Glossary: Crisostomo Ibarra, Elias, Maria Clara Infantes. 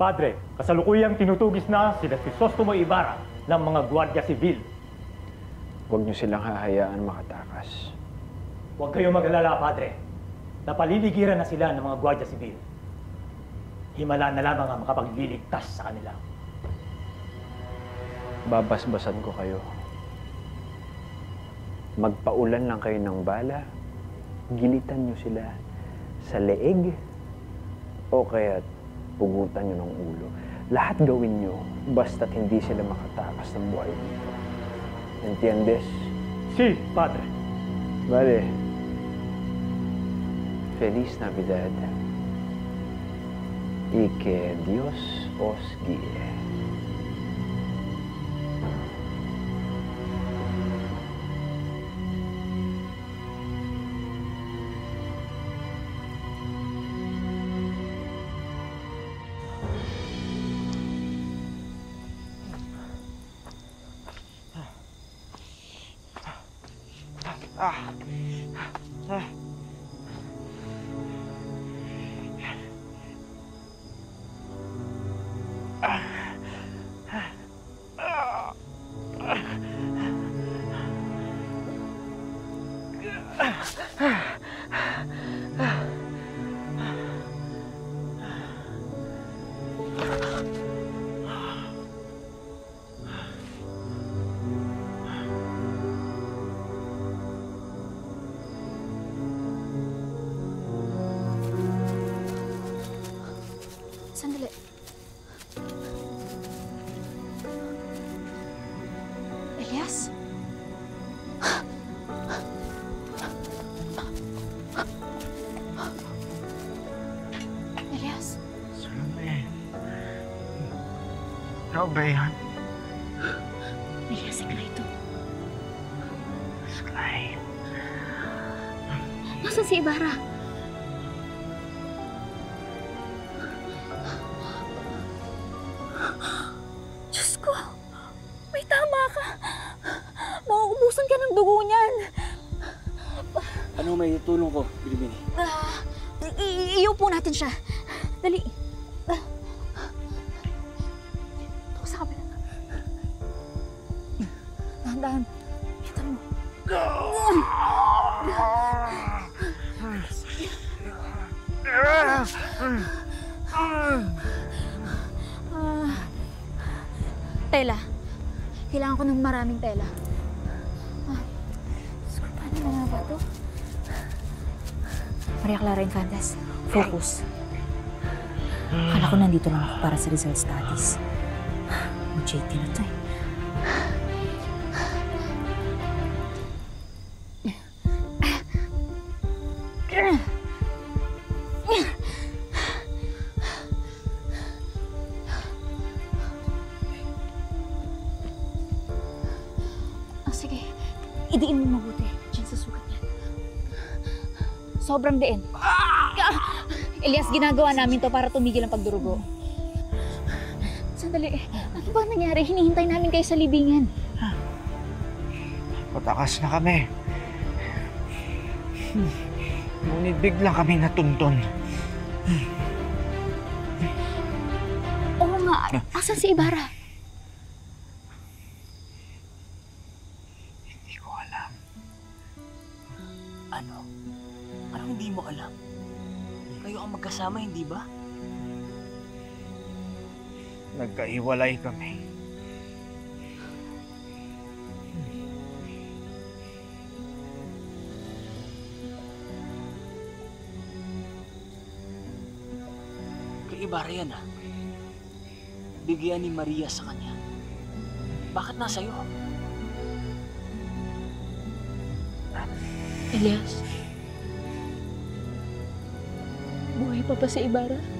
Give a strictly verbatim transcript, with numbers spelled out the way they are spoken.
Padre, kasalukuyang tinutugis na sila Crisostomo Ibarra ng mga gwardiya sibil. Huwag niyo silang hahayaan makatakas. Huwag kayong mag-alala, Padre. Napaliligiran na sila ng mga gwardiya sibil. Himala na lamang ang makapagliligtas sa kanila. Babasbasan ko kayo. Magpaulan lang kayo ng bala. Gilitan niyo sila sa leeg o kaya pugutan niyo ng ulo. Lahat gawin niyo basta't hindi sila makatakas ng buhay dito. Entiendes? Si, Padre. Vale. Feliz Navidad. Y que Dios os guíe. Ah. Ah. Ah. Ah. Ah. Sandali. Elias? Elias? Sandali. Ikaw ba yan? Elias, sigla ito. Sigla ito. Nasaan si Ibarra? Ano may tulong ko, Bilibini? Ah, iupo natin siya. Dali. Ah. Ito sa kabila. Dahan-dahan. Kita mo. Ah. Tela. Kailangan ko ng maraming tela. Ah. So, paano na nga ba ito? Maria Clara Infantes, focus. Akala ko nandito lang ako para sa result studies. J T na to eh. Oh, sige, idiin mo mabuti dyan sa sugat niya. Sobrang diin. Elias, ginagawa namin to para tumigil ang pagdurugo. Sandali. Ano ba nangyari? Hinihintay namin kayo sa libingan. Patakas na kami. Ngunit bigla kami natuntun. Oo nga. Asan si Ibarra? Hindi ko alam. Ano? Parang hindi mo alam. Kayo ang magkasama, hindi ba? Nagkaiwalay kami. Kay Ibarra yan, ha? Bigyan ni Maria sa kanya. Bakit nasa iyo? Elias? Buhay pa ba si Ibarra?